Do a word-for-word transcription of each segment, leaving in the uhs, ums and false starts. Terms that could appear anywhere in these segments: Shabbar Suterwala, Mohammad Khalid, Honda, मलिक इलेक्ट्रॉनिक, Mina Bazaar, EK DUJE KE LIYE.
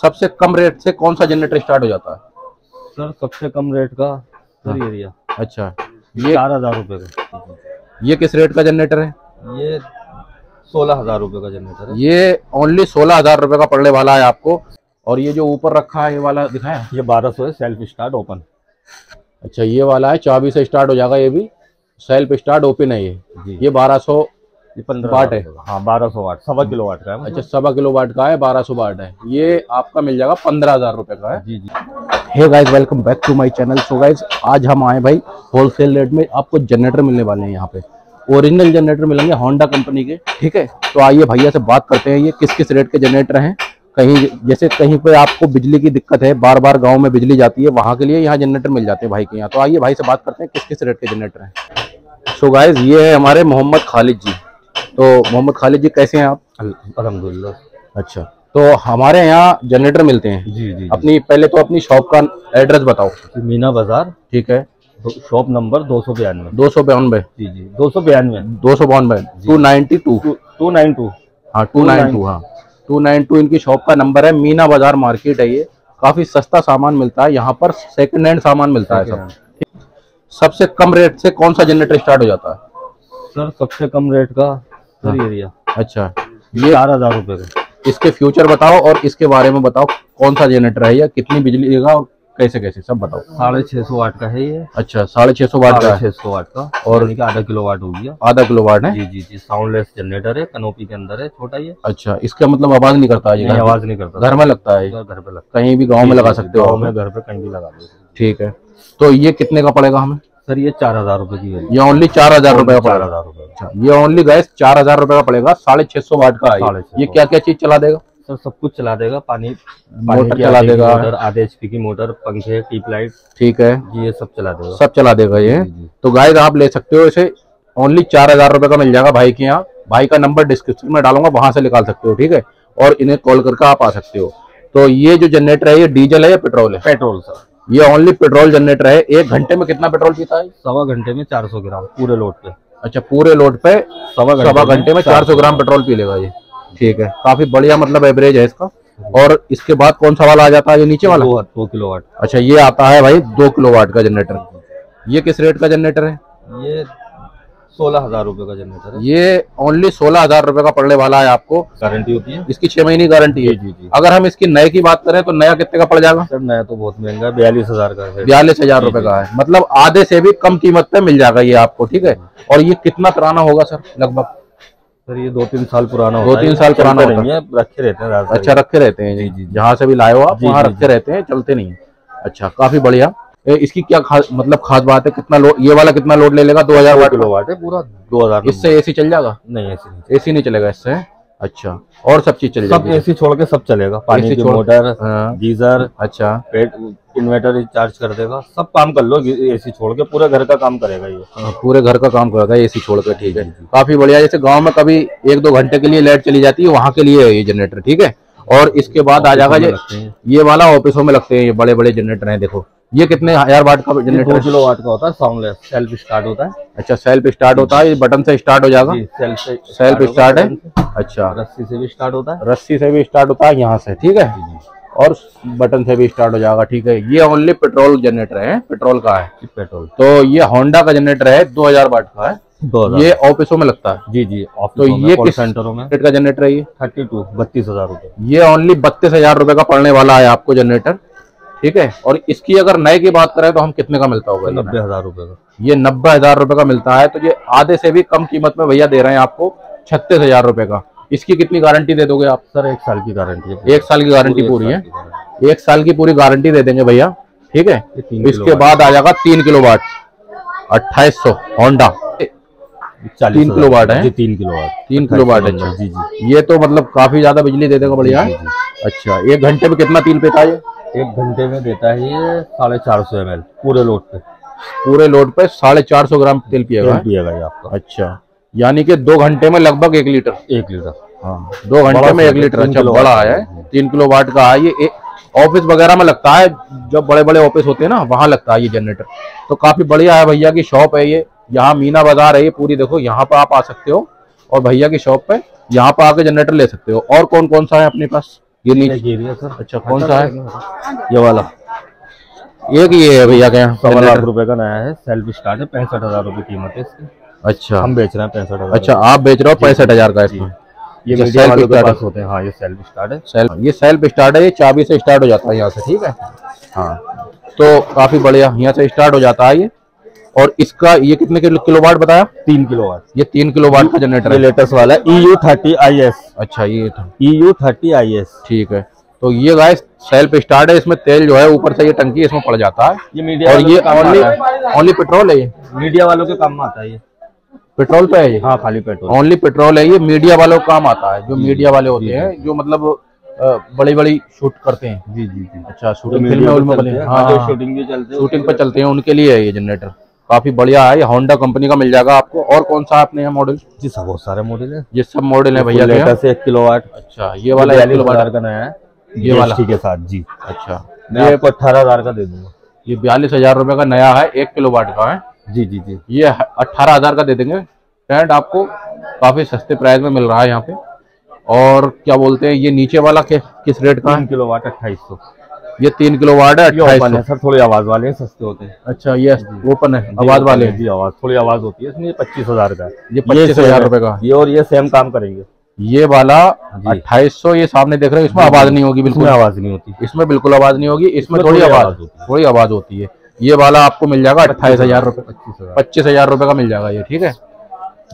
सबसे कम रेट से कौन सा जनरेटर स्टार्ट हो जाता है? सर सबसे कम रेट का सर एरिया। अच्छा, ये चार हजार रुपये का। ये किस रेट का जनरेटर है? ये सोलह हजार रुपये का जनरेटर है। ये ओनली सोलह हजार रुपये का पड़ने वाला है आपको। और ये जो ऊपर रखा है ये वाला दिखाया, ये बारह सौ है, सेल्फ स्टार्ट ओपन। अच्छा, ये वाला है चाबी से स्टार्ट हो जाएगा, ये भी सेल्फ स्टार्ट ओपन है। ये ये बारह सौ वाट है। हाँ, बारह सौ वाट, सवा किलो वाट का है। अच्छा, सवा किलो वाट का है, बारह सौ वाट है। ये आपका मिल जाएगा पंद्रह हजार रुपये का है। जी जी। Hey guys, welcome back to my channel. So guys, आज हम आए भाई होलसेल रेट में आपको जनरेटर मिलने वाले हैं। यहाँ पे ओरिजिनल जनरेटर मिलेंगे होंडा कंपनी के, ठीक है। तो आइए भैया से बात करते हैं, ये किस किस रेट के जनरेटर हैं। कहीं जैसे कहीं पे आपको बिजली की दिक्कत है, बार बार गांव में बिजली जाती है, वहाँ के लिए यहाँ जनरेटर मिल जाते हैं भाई के यहाँ। तो आइए भाई से बात करते हैं किस किस रेट के जनरेटर हैं। सो so गाइज, ये है हमारे मोहम्मद खालिद जी। तो मोहम्मद खालिद जी कैसे हैं आप? अल्हम्दुलिल्लाह। अच्छा, तो हमारे यहाँ जनरेटर मिलते हैं। जी जी। अपनी पहले तो अपनी शॉप का एड्रेस बताओ। मीना बाजार, ठीक है, शॉप नंबर दो सौ बयानवे। दो सौ बयानवे? जी जी, दो सौ बयानवे। दो सौ बयानवे, two nine two two nine two. हाँ, टू नाइन टू। हाँ, टू नाइन टू इनकी शॉप का नंबर है। मीना बाजार मार्केट है ये। काफी सस्ता सामान मिलता है यहाँ पर, सेकंड हैंड सामान मिलता है सब। सबसे कम रेट से कौन सा जनरेटर स्टार्ट हो जाता है? सर सबसे कम रेट का सर एरिया। अच्छा, ये चार हजार रुपये का। इसके फ्यूचर बताओ और इसके बारे में बताओ, कौन सा जनरेटर है या कितनी बिजली देगा और कैसे कैसे सब बताओ। साढ़े छह सौ वाट का है ये। अच्छा, साढ़े छह सौ वाट का। छह सौ वाट का और आधा किलो वाट हो गया। आधा किलो वाट है। जी जी जी। साउंडलेस जनरेटर है, कनोपी के अंदर है, छोटा ये। अच्छा, इसका मतलब आवाज नहीं करता है? आवाज नहीं करता। घर में लगता है? घर पे लगता है। कहीं भी गाँव में लगा सकते हो? घर पे कहीं भी लगा दो। ठीक है, तो ये कितने का पड़ेगा हमें? सर ये चार हजार रुपए की है। ये ओनली चार हजार रुपए का पड़ेगा। चार हजार रुपए। ये ओनली गैस चार हजार रुपए का पड़ेगा। साढ़े छह सौ वाट का है। ये क्या क्या चीज चला देगा? सर सब कुछ चला देगा, पानी मोटर चला देगा, आधे एचपी की मोटर, पंखे, टीप लाइट, ठीक है, ये सब चला देगा। सब चला देगा ये। तो गाइस, आप ले सकते हो इसे, ओनली चार हजार रुपए का मिल जाएगा भाई के यहाँ। भाई का नंबर डिस्क्रिप्शन में डालूंगा, वहां से निकाल सकते हो, ठीक है। और इन्हें कॉल करके आप आ सकते हो। तो ये जो जनरेटर है ये डीजल है या पेट्रोल है? Petrol sir. ये ओनली पेट्रोल जनरेटर है। एक घंटे में कितना पेट्रोल पीता है? सवा घंटे में चार सौ ग्राम पूरे लोड पे। अच्छा, पूरे लोड पे सवा घंटे में चार सौ ग्राम पेट्रोल पी लेगा ये, ठीक है। काफी बढ़िया मतलब एवरेज है इसका। और इसके बाद कौन सा वाला आ जाता है? ये नीचे वाला दो किलो वाट। अच्छा, ये आता है भाई दो किलो वाट का जनरेटर। ये किस रेट का जनरेटर है? ये सोलह हजार रूपये का जनरेटर है। ये ओनली सोलह हजार रूपये का पड़ने वाला है आपको। गारंटी होती है इसकी, छह महीने गारंटी है। जी जी। अगर हम इसकी नए की बात करें तो नया कितने का पड़ जाएगा? सर नया तो बहुत महंगा है, बयालीस हजार का है। बयालीस हजार रूपये का है, मतलब आधे से भी कम कीमत पे मिल जाएगा ये आपको, ठीक है। और ये कितना पुराना होगा सर? लगभग सर ये दो तीन साल पुराना होता है। दो तीन साल पुराना होता है, रखे रहते हैं। अच्छा, रखे रहते हैं। जी जी। जहाँ से भी लाए हो आप वहाँ रखे रहते हैं, चलते नहीं। अच्छा, काफी बढ़िया। इसकी क्या खास मतलब खास बात है? कितना लोड ये वाला कितना लोड ले लेगा? दो हजार वाट किलो वाट है पूरा। दो हजार। इससे एसी चल जाएगा? नहीं, एसी एसी नहीं चलेगा इससे। अच्छा, और सब चीज चलेगा? सब एसी छोड़ के सब चलेगा, पानी की मोटर, गीजर, अच्छा, इन्वर्टर रिचार्ज कर देगा, सब काम कर लो एसी छोड़ के। पूरे घर का काम करेगा ये। पूरे घर का काम करेगा एसी छोड़ के, ठीक है। काफी बढ़िया। जैसे गांव में कभी एक दो घंटे के लिए लाइट चली जाती है, वहां के लिए है ये जनरेटर, ठीक है। और इसके बाद आ जाएगा ये ये वाला, ऑफिसों में लगते हैं ये बड़े बड़े जनरेटर हैं। देखो, ये कितने हजार वाट का जनरेटर? दो किलो वाट का होता है, साउंडलेस, सेल्फ स्टार्ट होता है। अच्छा, सेल्फ स्टार्ट होता है, ये बटन से स्टार्ट हो जाएगा। सेल्फ स्टार्ट है। अच्छा, रस्सी से भी स्टार्ट होता है। रस्सी से भी स्टार्ट होता है यहाँ से, ठीक है, और बटन से भी स्टार्ट हो जाएगा, ठीक है। ये ओनली पेट्रोल जनरेटर है, पेट्रोल का है। पेट्रोल। तो ये होंडा का जनरेटर है, दो हजार वाट का है। ये ऑफिसों में लगता है। जी जी। तो ये किस सेंटरों में रेट का जनरेटर है? ये थर्टी टू बत्तीस हजार रूपये। ये ओनली बत्तीस हजार रूपये का पड़ने वाला है आपको जनरेटर, ठीक है। और इसकी अगर नए की बात करें तो हम कितने का मिलता होगा? नब्बे हजार रूपये का। ये नब्बे हजार रूपये का मिलता है। तो ये आधे से भी कम कीमत में भैया दे रहे हैं आपको, छत्तीस हजार रूपये का। इसकी कितनी गारंटी दे दोगे आप? सर एक साल की गारंटी है। एक साल की गारंटी पूरी है, एक साल की पूरी गारंटी दे देंगे भैया, ठीक है। इसके बाद आ जाएगा तीन किलो वाट, अट्ठाईस सौ होंडा। तीन किलो वाट है। तीन किलो वाट तीन किलो वाट है जी जी। ये तो मतलब काफी ज्यादा बिजली दे देगा, बढ़िया। अच्छा, एक घंटे में कितना तेल देता है? एक घंटे में देता है ये साढ़े चार सौ एम एल पूरे लोड पे। पूरे लोड पे साढ़े चार सौ ग्राम तेल पिएगा आपका। अच्छा, यानी कि दो घंटे में लगभग एक लीटर। एक लीटर हाँ, दो घंटे में एक लीटर। अच्छा, बड़ा है, तीन किलो वाट का है ये। ऑफिस वगैरह में लगता है, जब बड़े बड़े ऑफिस होते हैं ना, वहाँ लगता है ये जनरेटर। तो काफी बढ़िया है। भैया की शॉप है ये, यहाँ मीना बाजार है ये पूरी। देखो, यहाँ पर आप आ सकते हो और भैया की शॉप पे यहाँ पर आके जनरेटर ले सकते हो। और कौन कौन सा है अपने पास? ये नीचे सर। अच्छा कौन सा है ये वाला? एक ये है भैया के यहाँ सवा लाख रुपए का नया है, सेल्फ स्टार्ट है, पैंसठ हजार रुपए कीमत है इसकी। अच्छा हम बेच रहे हैं पैंसठ हजार। अच्छा आप बेच रहे हो पैंसठ हजार का? इसमें ये मीडिया वालों के पास होते हैं। हाँ ये सेल्फ स्टार्ट है, सेल्फ ये सेल्फ स्टार्ट है, ये चाबी से स्टार्ट हो जाता है यहाँ से। ठीक है हाँ तो काफी बढ़िया, यहाँ से स्टार्ट हो जाता है ये। और इसका ये कितने किलो वाट बताया? तीन किलो वाट। ये तीन किलो वाट का जनरेटर है, लेटेस्ट वाला है E U thirty I S. अच्छा ये E U thirty I S ठीक है। तो ये गाइस सेल्फ स्टार्ट है, इसमें तेल जो है ऊपर से ये टंकी इसमें पड़ जाता है। ये मीडिया और ये ओनली ओनली पेट्रोल है, ये मीडिया वालों के काम में आता है। ये पेट्रोल पे है ये? हाँ खाली पेट्रोल, ओनली पेट्रोल है। ये मीडिया वालों का काम आता है, जो मीडिया वाले होते हैं जो मतलब बड़ी बड़ी शूट करते हैं। जी जी जी। अच्छा शूटिंग शूटिंग पे चलते हैं उनके लिए है ये जनरेटर। काफी बढ़िया है, होंडा कंपनी का मिल जाएगा आपको। और कौन सा आपने यहाँ मॉडल? जी सब बहुत सारे मॉडल है, ये सब मॉडल है भैया लेटेस्ट। एक किलो वाट। अच्छा ये वाला एक किलो वाट का नया है ये वाला के साथ। जी अच्छा ये आपको अठारह हजार का दे दूंगा। ये बयालीस हजार रूपये का नया है, एक किलो वाट का है। जी जी जी ये अठारह हजार का दे देंगे फ्रेंड, आपको काफी सस्ते प्राइस में मिल रहा है यहाँ पे। और क्या बोलते हैं ये नीचे वाला के किस रेट का? तीन किलो वाट अट्ठाईस सौ। ये तीन किलो वाट है, अट्ठाईस है सर। थोड़ी आवाज वाले हैं, सस्ते होते हैं। अच्छा ये ओपन है आवाज वाले? जी आवाज थोड़ी आवाज होती है इसमें। पच्चीस हजार का ये पच्चीस हजार रूपये का ये। और ये सेम काम करेंगे ये वाला अट्ठाईस सौ। ये सामने देख रहे हो इसमें आवाज नहीं होगी, बिल्कुल आवाज नहीं होती इसमें, बिल्कुल आवाज नहीं होगी इसमें, थोड़ी आवाज थोड़ी आवाज होती है। ये वाला आपको मिल जाएगा अट्ठाईस हजार रूपये, पच्चीस हजार रूपये का मिल जाएगा ये। ठीक है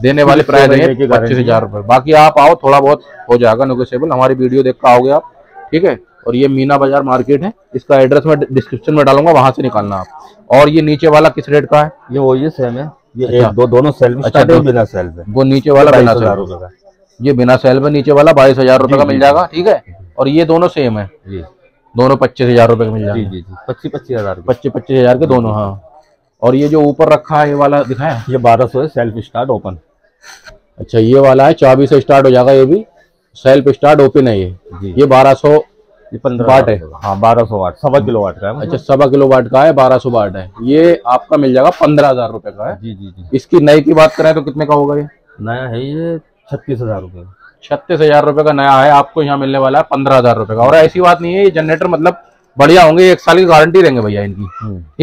देने वाले प्राइस है पच्चीस हजार रूपये, बाकी आप आओ थोड़ा बहुत हो जाएगा नेगोशिएबल। हमारी वीडियो देख कर आओगे आप। ठीक है और ये मीना बाजार मार्केट है, इसका एड्रेस मैं डिस्क्रिप्शन में डालूंगा, वहां से निकालना आप। और ये नीचे वाला किस रेट का है? ये वो ये सेम है ये दो दोनों सेल्फ। अच्छा बिना सेल्फ है वो नीचे वाला, बिना सेल्फ का ये बिना सेल में नीचे वाला बाईस हजार रूपये का मिल जाएगा। ठीक है और ये दोनों सेम है, दोनों पच्चीस हजार रूपये का मिल जाएगा। पच्चीस पच्चीस हजार पच्चीस पच्चीस हजार के दोनों। हाँ और ये जो ऊपर रखा है ये वाला दिखाया, ये बारह सौ है, सेल्फ स्टार्ट ओपन। अच्छा ये वाला है चाबी से स्टार्ट हो जाएगा, ये भी सेल्फ स्टार्ट ओपन है ये। ये बारह सौ वाट है? हाँ बारह सौ वाट, सवा किलो वाट का है। अच्छा सवा किलो वाट का है, बारह सौ वाट है। ये आपका मिल जाएगा पंद्रह हजार रूपये का है। जी जी। इसकी नई की बात करें तो कितने का होगा ये? नया है ये छत्तीस हजार रूपये, छत्तीस हजार रूपये का नया है। आपको यहाँ मिलने वाला है पंद्रह हजार रूपये का। और ऐसी बात नहीं है, ये जनरेटर मतलब बढ़िया होंगे, एक साल की गारंटी रहेंगे भैया इनकी।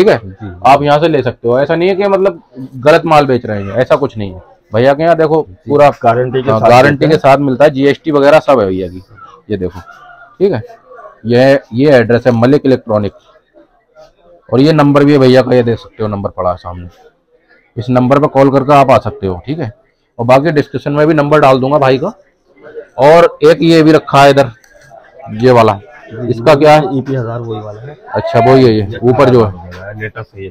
ठीक है आप यहाँ से ले सकते हो, ऐसा नहीं है कि मतलब गलत माल बेच रहे हैं, ऐसा कुछ नहीं है भैया के यहाँ। देखो पूरा गारंटी के गारंटी के साथ मिलता है, जीएसटी वगैरह सब है भैया की। ये देखो ठीक है, यह ये एड्रेस है मलिक इलेक्ट्रॉनिक। और ये नंबर भी है भैया का, ये देख सकते हो नंबर पड़ा है सामने, इस नंबर पर कॉल करके आप आ सकते हो। ठीक है और बाकी डिस्क्रिप्शन में भी नंबर डाल दूंगा भाई का। और एक ये भी रखा है इधर, ये वाला इसका क्या है? ईपी हजार वही वाला है। अच्छा वही है ये ऊपर जो है लेटेस्ट है,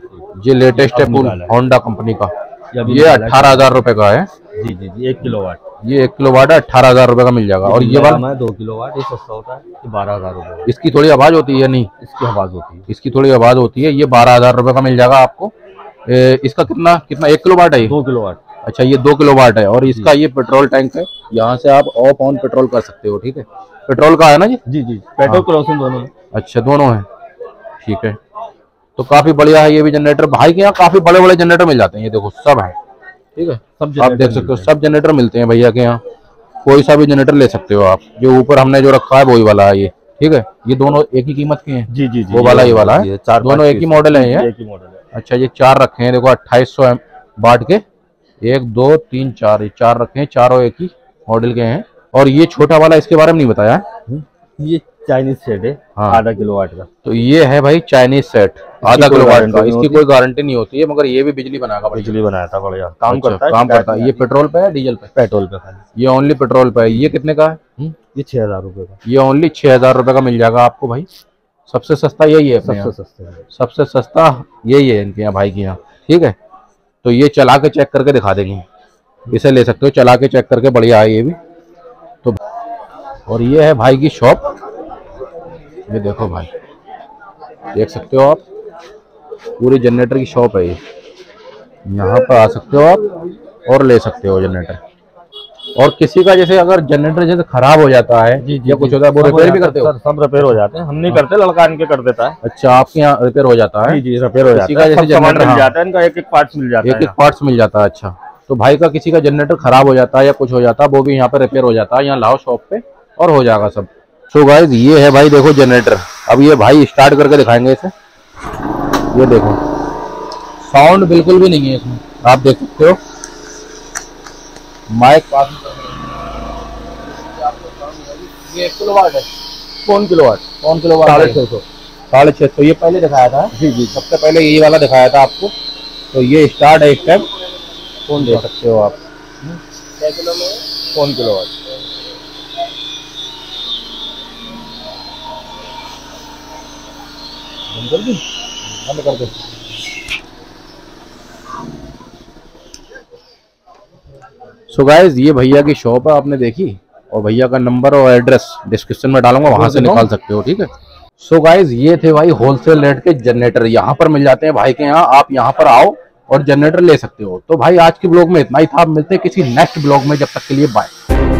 ये लेटेस्ट है पूल होंडा कंपनी का। ये अठारह हजार रूपये का है। जी जी जी एक किलो वाट, ये एक किलो वाट है, अठारह हजार रूपये का मिल जाएगा। और ये वाला दो किलो वाट, ये सस्ता होता है, बारह हजार रूपये। इसकी थोड़ी आवाज होती है? नहीं इसकी आवाज होती है, इसकी थोड़ी आवाज होती है। ये बारह हजार रूपये का मिल जाएगा आपको। इसका कितना कितना एक किलो वाट है? दो किलो वाट। अच्छा ये दो किलो वाट है। और इसका ये पेट्रोल टैंक है, यहाँ से आप ऑफ ऑन पेट्रोल कर सकते हो। ठीक है पेट्रोल का है ना? जी जी जी पेट्रोल क्रोसिन दोनों है। अच्छा दोनों है ठीक है। तो काफी बढ़िया है ये भी जनरेटर भाई के यहाँ। काफी बड़े बड़े जनरेटर मिल जाते हैं, ये देखो सब है। ठीक है सब आप देख सकते हो, सब जनरेटर मिलते हैं भैया के यहाँ। कोई सा भी जनरेटर ले सकते हो आप। जो ऊपर हमने जो रखा है वही वाला है ये। ठीक है ये दोनों एक ही कीमत के हैं। जी जी वो वाला ये वाला है, दोनों एक ही मॉडल है ये। अच्छा ये चार रखे हैं देखो, अट्ठाईस सौ वाट के, एक दो तीन चार, ये चार रखे हैं, चारों एक ही मॉडल के हैं। और ये छोटा वाला इसके बारे में नहीं बताया, ये चाइनीज सेट है आधा किलो वाट का। तो ये है भाई चाइनीज सेट आधा किलो वाट का, इसकी कोई गारंटी नहीं होती है, मगर ये भी बिजली बनाएगा, बिजली बनाया था बढ़िया काम करता है। काम करता है ये पेट्रोल पे है डीजल पे? पेट्रोल पे खाली, ये ओनली पेट्रोल पे है। ये कितने का है? ये छह हजार रूपये का, ये ओनली छह हजार रूपये का मिल जाएगा आपको भाई। सबसे सस्ता यही है, सबसे सस्ता सबसे सस्ता यही है इनके यहाँ भाई के यहाँ। ठीक है तो ये चला के चेक करके दिखा देंगे, इसे ले सकते हो चला के चेक करके, बढ़िया है ये भी। तो और ये है भाई की शॉप, ये देखो भाई देख सकते हो आप, पूरी जनरेटर की शॉप है ये। यहाँ पर आ सकते हो आप और ले सकते हो जनरेटर। और किसी का जैसे अगर जनरेटर जैसे खराब हो जाता है जी जी या कुछ होता है, वो रिपेयर भी करते हो? सब रिपेयर हो जाते हैं, हम नहीं करते, लड़का इनके कर देता है। अच्छा आपके यहाँ रिपेयर हो जाता है? जी जी रिपेयर हो जाता है, जैसे जनरेटर मिल जाता है इनका, एक एक पार्ट्स मिल जाता है, एक एक पार्ट्स मिल जाता है। अच्छा तो भाई का किसी का जनरेटर खराब हो जाता है या कुछ हो जाता है, वो भी यहाँ पर रिपेयर हो जाता है, यहाँ लाओ शॉप पे और हो जाएगा सब। सो so गाइस ये है भाई देखो जनरेटर। अब ये भाई स्टार्ट करके दिखाएंगे इसे। ये देखो साउंड बिल्कुल भी नहीं है इसमें, आप देख सकते हो। माइक पास ये किलोवाट है, कौन किलोवाट कौन किलोवाट साढ़े छः सौ साढ़े छः सौ ये पहले दिखाया था जी जी सबसे पहले यही वाला दिखाया था आपको। तो ये स्टार्ट है इस टाइम, कौन देख सकते हो आप किलो में कौन किलोवाट। बंद कर दो, सो गाइस ये भैया की शॉप है, आपने देखी, और भैया का नंबर और एड्रेस डिस्क्रिप्शन में डालूंगा, वहां से निकाल सकते हो, ठीक है। सो गाइस ये थे भाई होलसेल रेट के जनरेटर, यहाँ पर मिल जाते हैं भाई के यहाँ। आप यहाँ पर आओ और जनरेटर ले सकते हो। तो भाई आज के ब्लॉग में इतना ही था, मिलते हैं किसी नेक्स्ट ब्लॉग में, जब तक के लिए बाय।